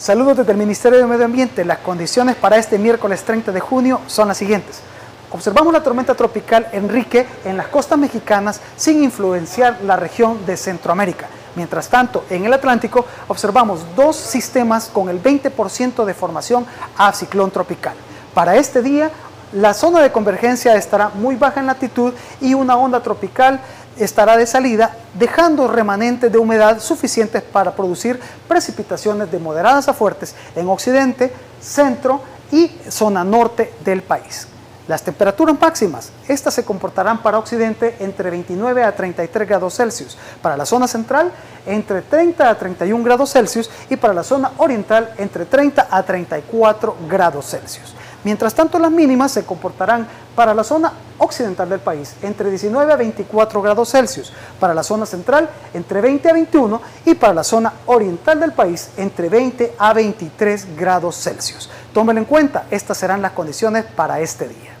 Saludos desde el Ministerio de Medio Ambiente. Las condiciones para este miércoles 30 de junio son las siguientes. Observamos la tormenta tropical Enrique en las costas mexicanas sin influenciar la región de Centroamérica. Mientras tanto, en el Atlántico observamos dos sistemas con el 20% de formación a ciclón tropical. Para este día, la zona de convergencia estará muy baja en latitud y una onda tropical estará de salida, dejando remanentes de humedad suficientes para producir precipitaciones de moderadas a fuertes en occidente, centro y zona norte del país. Las temperaturas máximas, estas se comportarán para occidente entre 29 a 33 grados Celsius, para la zona central entre 30 a 31 grados Celsius y para la zona oriental entre 30 a 34 grados Celsius. Mientras tanto, las mínimas se comportarán para la zona occidental del país entre 19 a 24 grados Celsius, para la zona central entre 20 a 21 y para la zona oriental del país entre 20 a 23 grados Celsius. Tómenlo en cuenta, estas serán las condiciones para este día.